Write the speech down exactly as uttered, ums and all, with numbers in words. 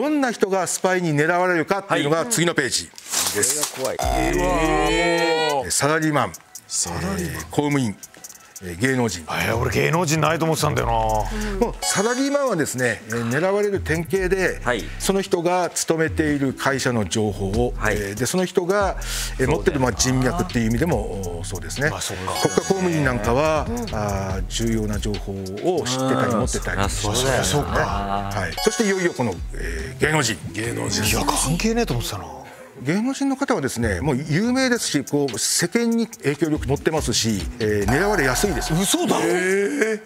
どんな人がスパイに狙われるかっていうのが次のページです。サラリーマン、公務員、芸能人。俺芸能人ないと思ってたんだよな。もうサラリーマンはですね、狙われる典型で、その人が勤めている会社の情報を、でその人が持ってるまあ人脈っていう意味でもそうですね。国家公務員なんかは重要な情報を知ってたり持ってたりしましたね。はい。そしていよいよこの芸能人。芸能人。いや関係ねえと思ってたな。芸能人の方はですね、もう有名ですし、こう世間に影響力持ってますし、えー、狙われやすいですよ。嘘だろ。